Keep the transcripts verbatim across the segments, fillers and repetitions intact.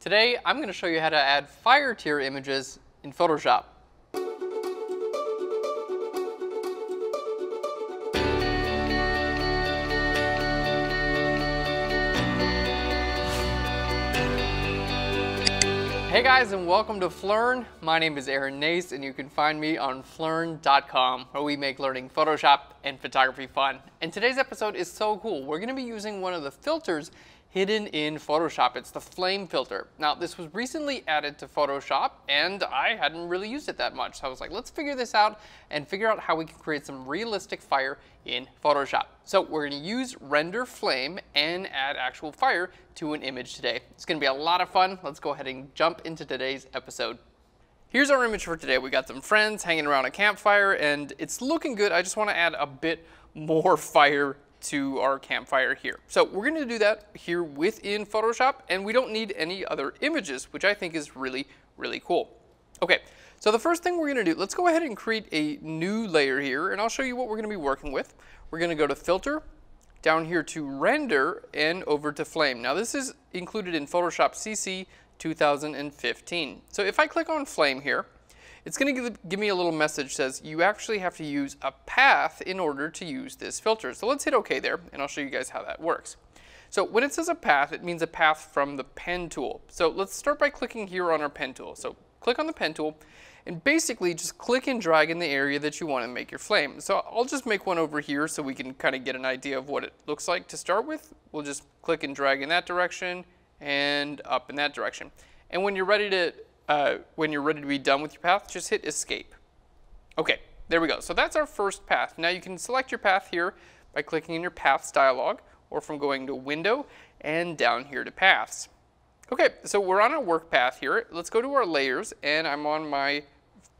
Today, I'm going to show you how to add fire to your images in Photoshop. Hey guys, and welcome to Phlearn. My name is Aaron Nace, and you can find me on Phlearn dot com, where we make learning Photoshop and photography fun. And today's episode is so cool. We're going to be using one of the filters hidden in Photoshop. It's the Flame filter. Now, this was recently added to Photoshop, and I hadn't really used it that much. So I was like, let's figure this out and figure out how we can create some realistic fire in Photoshop. So we're gonna use Render Flame and add actual fire to an image today. It's gonna be a lot of fun. Let's go ahead and jump into today's episode. Here's our image for today. We got some friends hanging around a campfire, and it's looking good. I just wanna add a bit more fire to our campfire here. So we're gonna do that here within Photoshop, and we don't need any other images, which I think is really, really cool. Okay, so the first thing we're gonna do, let's go ahead and create a new layer here, and I'll show you what we're gonna be working with. We're gonna go to Filter, down here to Render, and over to Flame. Now this is included in Photoshop C C two thousand fifteen. So if I click on Flame here, it's going to give me a little message that says you actually have to use a path in order to use this filter. So let's hit OK there, and I'll show you guys how that works. So when it says a path, it means a path from the Pen Tool. So let's start by clicking here on our Pen Tool. So click on the Pen Tool, and basically just click and drag in the area that you want to make your flame. So I'll just make one over here so we can kind of get an idea of what it looks like to start with. We'll just click and drag in that direction and up in that direction. And when you're ready to Uh, when you're ready to be done with your path, just hit escape. Okay, there we go. So that's our first path. Now you can select your path here by clicking in your paths dialog or from going to window and down here to paths. Okay, so we're on our work path here. Let's go to our layers, and I'm on my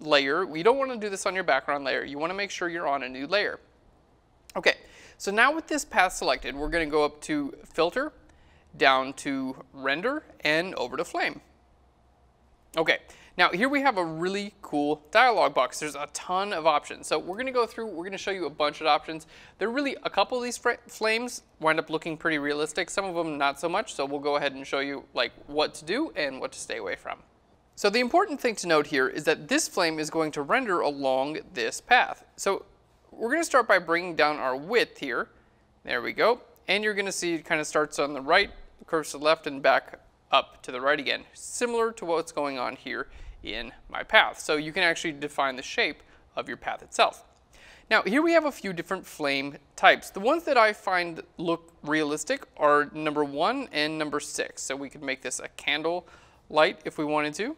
layer. We don't want to do this on your background layer. You want to make sure you're on a new layer. Okay, so now with this path selected, we're going to go up to Filter, down to Render, and over to Flame. Okay, now here we have a really cool dialog box. There's a ton of options. So we're gonna go through, we're gonna show you a bunch of options. There are really, a couple of these flames wind up looking pretty realistic, some of them not so much, so we'll go ahead and show you like what to do and what to stay away from. So the important thing to note here is that this flame is going to render along this path. So we're gonna start by bringing down our width here. There we go. And you're gonna see it kind of starts on the right, curves to the left and back up to the right again, similar to what's going on here in my path. So you can actually define the shape of your path itself. Now here we have a few different flame types. The ones that I find look realistic are number one and number six. So we could make this a candle light if we wanted to.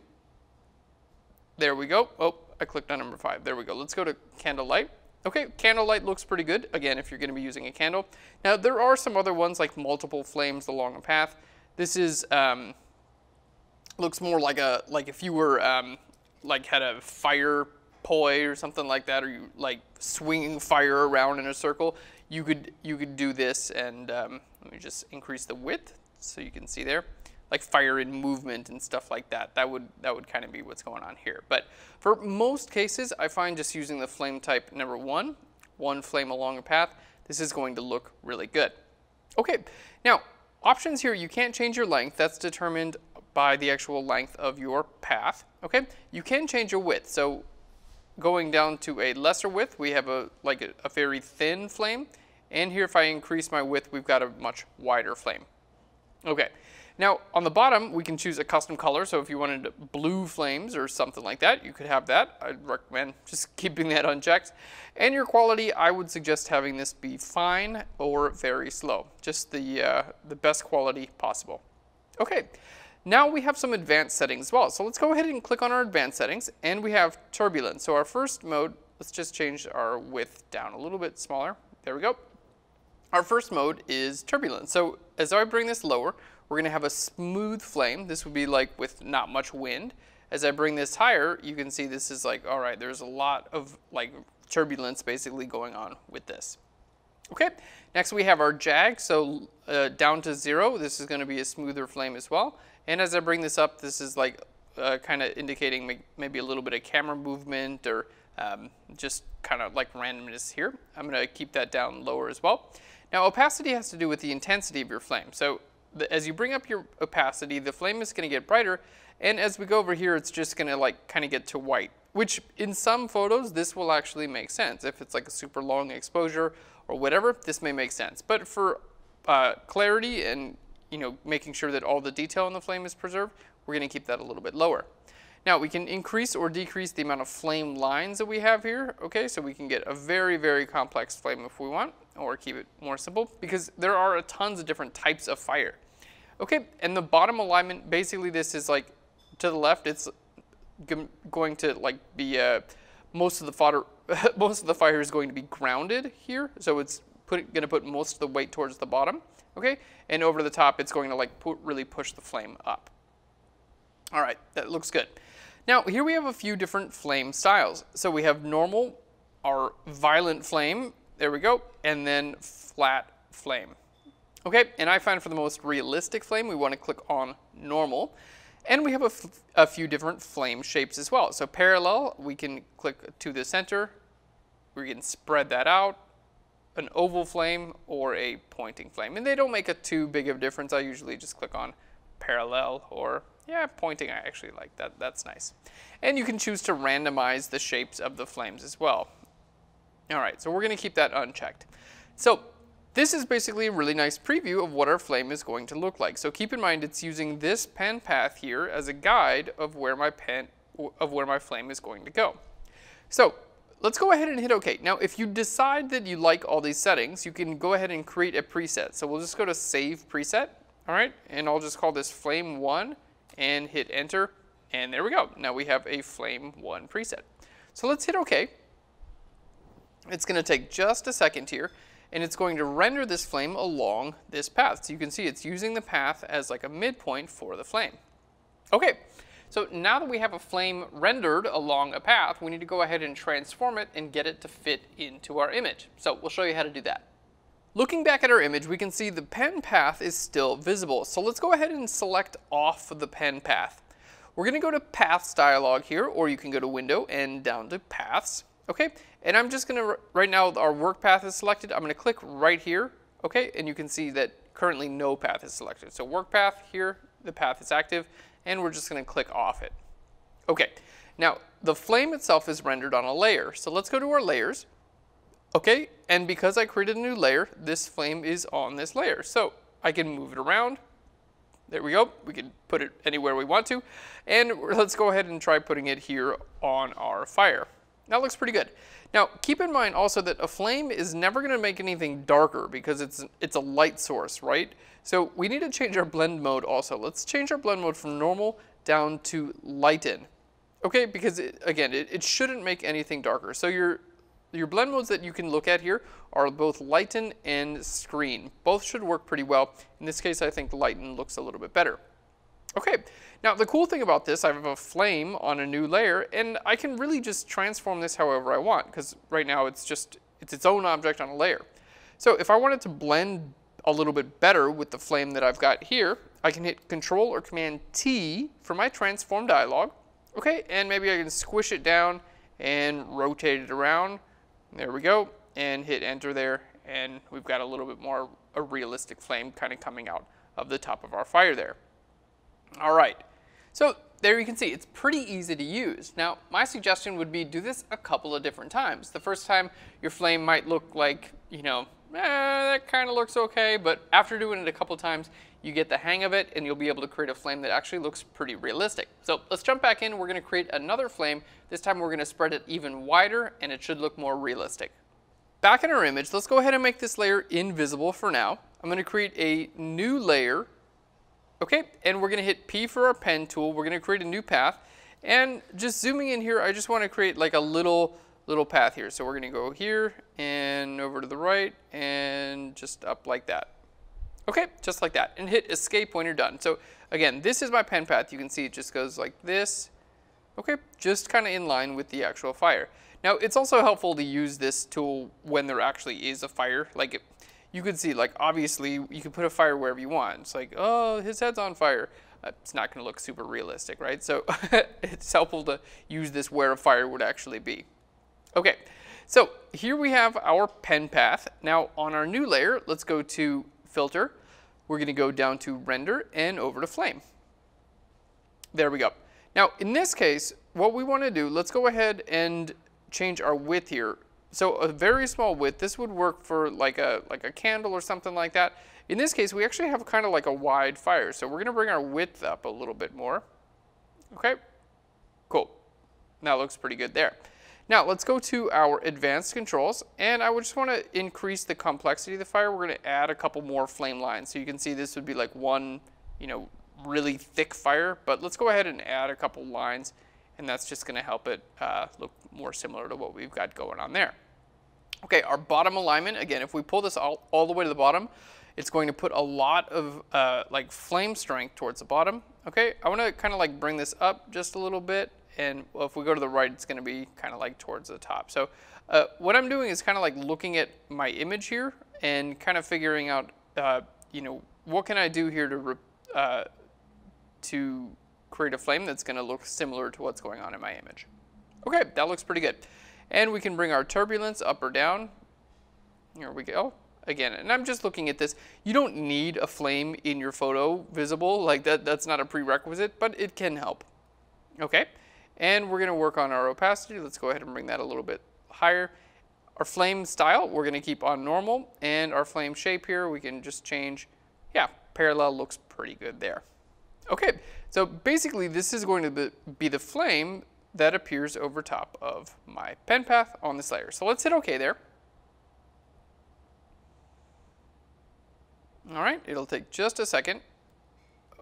There we go. Oh, I clicked on number five. There we go. Let's go to candle light. Okay, candlelight looks pretty good, again, if you're gonna be using a candle. Now there are some other ones like multiple flames along a path. This is um, looks more like a like if you were um, like had a fire poi or something like that, or you like swinging fire around in a circle. You could you could do this, and um, let me just increase the width so you can see there, like fire in movement and stuff like that. That would that would kind of be what's going on here. But for most cases, I find just using the flame type number one, one flame along a path, this is going to look really good. Okay, now. Options here, you can't change your length. That's determined by the actual length of your path, okay? You can change your width. So going down to a lesser width, we have a like a, a very thin flame. And here, if I increase my width, we've got a much wider flame. Okay, now on the bottom, we can choose a custom color. So if you wanted blue flames or something like that, you could have that. I'd recommend just keeping that unchecked. And your quality, I would suggest having this be fine or very slow. Just the, uh, the best quality possible. Okay, now we have some advanced settings as well. So let's go ahead and click on our advanced settings, and we have turbulence. So our first mode, let's just change our width down a little bit smaller. There we go. Our first mode is turbulence. So as I bring this lower, we're gonna have a smooth flame. This would be like with not much wind. As I bring this higher, you can see this is like, all right, there's a lot of like turbulence basically going on with this. Okay, next we have our jag. So uh, down to zero, this is gonna be a smoother flame as well. And as I bring this up, this is like uh, kind of indicating maybe a little bit of camera movement or um, just kind of like randomness here. I'm gonna keep that down lower as well. Now opacity has to do with the intensity of your flame. So as you bring up your opacity, the flame is going to get brighter, and as we go over here, it's just going to like kind of get to white, which in some photos, this will actually make sense. If it's like a super long exposure or whatever, this may make sense. But for uh, clarity and, you know, making sure that all the detail in the flame is preserved, we're going to keep that a little bit lower. Now we can increase or decrease the amount of flame lines that we have here, okay? So we can get a very, very complex flame if we want, or keep it more simple, because there are tons of different types of fire. Okay, and the bottom alignment, basically this is like to the left, it's going to like be, uh, most of the fodder, most of the fire is going to be grounded here. So it's put, gonna put most of the weight towards the bottom, okay? And over the top, it's going to like put, really push the flame up. All right, that looks good. Now, here we have a few different flame styles. So we have normal, our violent flame, there we go, and then flat flame. Okay, and I find for the most realistic flame, we want to click on normal. And we have a, a few different flame shapes as well. So parallel, we can click to the center. We can spread that out, an oval flame or a pointing flame. And they don't make a too big of a difference. I usually just click on parallel or yeah, pointing, I actually like that, that's nice. And you can choose to randomize the shapes of the flames as well. All right, so we're gonna keep that unchecked. So this is basically a really nice preview of what our flame is going to look like. So keep in mind, it's using this pen path here as a guide of where my pen, of where my flame is going to go. So let's go ahead and hit okay. Now, if you decide that you like all these settings, you can go ahead and create a preset. So we'll just go to save preset, all right? And I'll just call this flame one, and hit enter, and there we go. Now we have a flame one preset. So let's hit okay. It's gonna take just a second here, and it's going to render this flame along this path. So you can see it's using the path as like a midpoint for the flame. Okay, so now that we have a flame rendered along a path, we need to go ahead and transform it and get it to fit into our image. So we'll show you how to do that. Looking back at our image, we can see the pen path is still visible. So let's go ahead and select off of the pen path. We're gonna go to Paths dialog here, or you can go to Window and down to Paths, okay? And I'm just gonna, right now our work path is selected. I'm gonna click right here, okay? And you can see that currently no path is selected. So work path here, the path is active, and we're just gonna click off it. Okay, now the flame itself is rendered on a layer. So let's go to our layers. Okay, and because I created a new layer, this flame is on this layer. So I can move it around. There we go. We can put it anywhere we want to. And let's go ahead and try putting it here on our fire. That looks pretty good. Now, keep in mind also that a flame is never gonna make anything darker because it's, it's a light source, right? So we need to change our blend mode also. Let's change our blend mode from normal down to lighten. Okay, because it, again, it, it shouldn't make anything darker. So you're Your blend modes that you can look at here are both Lighten and Screen. Both should work pretty well. In this case, I think Lighten looks a little bit better. Okay, now the cool thing about this, I have a flame on a new layer, and I can really just transform this however I want, because right now it's just, it's its own object on a layer. So if I wanted to blend a little bit better with the flame that I've got here, I can hit Control or Command T for my transform dialog, okay? And maybe I can squish it down and rotate it around. There we go, and hit enter there, and we've got a little bit more a realistic flame kind of coming out of the top of our fire there. All right, so there you can see, it's pretty easy to use. Now, my suggestion would be do this a couple of different times. The first time, your flame might look like, you know, eh, that kind of looks okay, but after doing it a couple times, you get the hang of it, and you'll be able to create a flame that actually looks pretty realistic. So let's jump back in, we're gonna create another flame. This time we're gonna spread it even wider, and it should look more realistic. Back in our image, let's go ahead and make this layer invisible for now. I'm gonna create a new layer, okay? And we're gonna hit P for our pen tool, we're gonna create a new path, and just zooming in here, I just wanna create like a little, little path here. So we're gonna go here, and over to the right, and just up like that. Okay, just like that, and hit escape when you're done. So again, this is my pen path. You can see it just goes like this. Okay, just kind of in line with the actual fire. Now, it's also helpful to use this tool when there actually is a fire. Like it, you could see, like obviously you can put a fire wherever you want. It's like, oh, his head's on fire. Uh, it's not gonna look super realistic, right? So it's helpful to use this where a fire would actually be. Okay, so here we have our pen path. Now on our new layer, let's go to Filter, We're going to go down to Render and over to Flame. There we go. Now, in this case, what we want to do, let's go ahead and change our width here. So a very small width, this would work for like a, like a candle or something like that. In this case, we actually have kind of like a wide fire. So we're going to bring our width up a little bit more. Okay, cool. That looks pretty good there. Now let's go to our advanced controls, and I would just want to increase the complexity of the fire. We're going to add a couple more flame lines. So you can see this would be like one, you know, really thick fire, but let's go ahead and add a couple lines, and that's just going to help it uh, look more similar to what we've got going on there. Okay, our bottom alignment, again, if we pull this all, all the way to the bottom, it's going to put a lot of uh, like flame strength towards the bottom. Okay, I want to kind of like bring this up just a little bit. And well, if we go to the right, it's going to be kind of like towards the top. So uh, what I'm doing is kind of like looking at my image here and kind of figuring out, uh, you know, what can I do here to, uh, to create a flame that's going to look similar to what's going on in my image. Okay, that looks pretty good. And we can bring our turbulence up or down. Here we go. Again, and I'm just looking at this. You don't need a flame in your photo visible. Like that, that's not a prerequisite, but it can help. Okay. And we're going to work on our opacity. Let's go ahead and bring that a little bit higher. Our flame style, we're going to keep on normal. And our flame shape here, we can just change. Yeah, parallel looks pretty good there. Okay, so basically this is going to be the flame that appears over top of my pen path on this layer. So let's hit OK there. All right, it'll take just a second.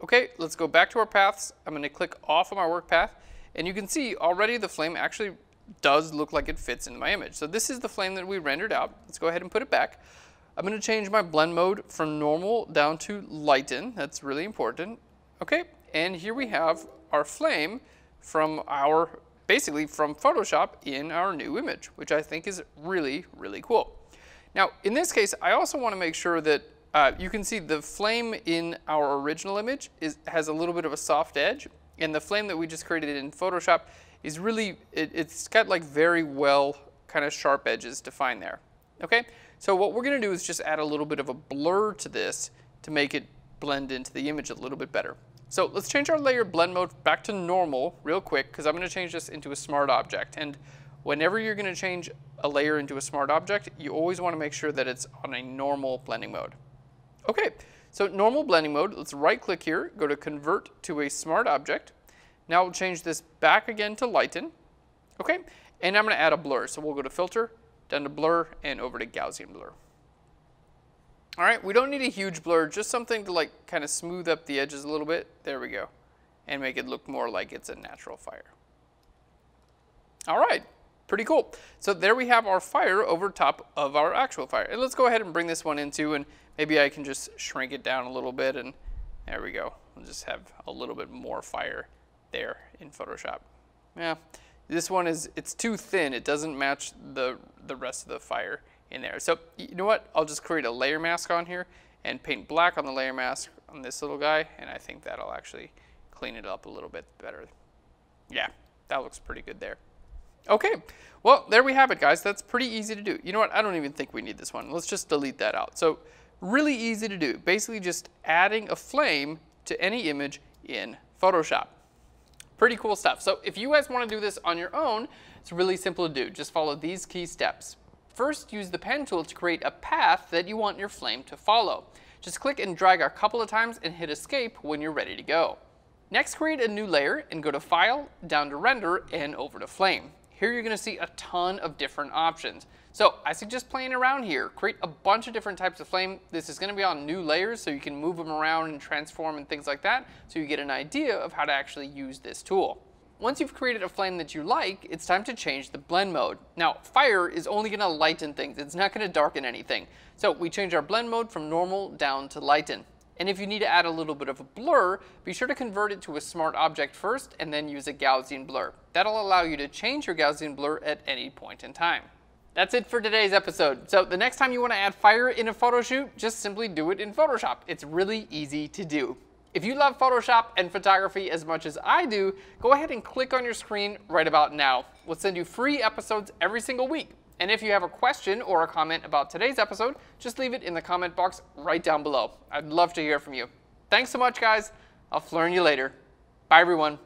Okay, let's go back to our paths. I'm going to click off of my work path. And you can see already the flame actually does look like it fits into my image. So this is the flame that we rendered out. Let's go ahead and put it back. I'm going to change my blend mode from normal down to lighten. That's really important. Okay, and here we have our flame from our, basically from Photoshop in our new image, which I think is really, really cool. Now, in this case, I also want to make sure that uh, you can see the flame in our original image is, has a little bit of a soft edge. And the flame that we just created in Photoshop is really, it, it's got like very well kind of sharp edges defined there. Okay, so what we're going to do is just add a little bit of a blur to this to make it blend into the image a little bit better. So let's change our layer blend mode back to normal real quick, because I'm going to change this into a smart object. And whenever you're going to change a layer into a smart object, you always want to make sure that it's on a normal blending mode. Okay. So normal blending mode, let's right click here, go to convert to a smart object. Now we'll change this back again to lighten. Okay, and I'm gonna add a blur. So we'll go to filter, down to blur, and over to Gaussian blur. All right, we don't need a huge blur, just something to like kind of smooth up the edges a little bit. There we go. And make it look more like it's a natural fire. All right, pretty cool. So there we have our fire over top of our actual fire. And let's go ahead and bring this one into and maybe I can just shrink it down a little bit, and there we go. We'll just have a little bit more fire there in Photoshop. Yeah, this one is, it's too thin. It doesn't match the, the rest of the fire in there. So you know what? I'll just create a layer mask on here and paint black on the layer mask on this little guy, and I think that'll actually clean it up a little bit better. Yeah, that looks pretty good there. Okay, well, there we have it, guys. That's pretty easy to do. You know what? I don't even think we need this one. Let's just delete that out. So really easy to do, basically just adding a flame to any image in Photoshop. Pretty cool stuff. So if you guys want to do this on your own, it's really simple to do. Just follow these key steps. First, use the pen tool to create a path that you want your flame to follow. Just click and drag a couple of times and hit escape when you're ready to go. Next, create a new layer and go to File, down to Render, and over to Flame. Here you're going to see a ton of different options. So I suggest playing around here. Create a bunch of different types of flame. This is going to be on new layers, so you can move them around and transform and things like that, so you get an idea of how to actually use this tool. Once you've created a flame that you like, it's time to change the blend mode. Now, fire is only going to lighten things. It's not going to darken anything. So we change our blend mode from normal down to lighten. And if you need to add a little bit of a blur, be sure to convert it to a smart object first and then use a Gaussian blur. That'll allow you to change your Gaussian blur at any point in time. That's it for today's episode. So the next time you want to add fire in a photo shoot, just simply do it in Photoshop. It's really easy to do. If you love Photoshop and photography as much as I do, go ahead and click on your screen right about now. We'll send you free episodes every single week. And if you have a question or a comment about today's episode, just leave it in the comment box right down below. I'd love to hear from you. Thanks so much, guys. I'll Phlearn you later. Bye, everyone.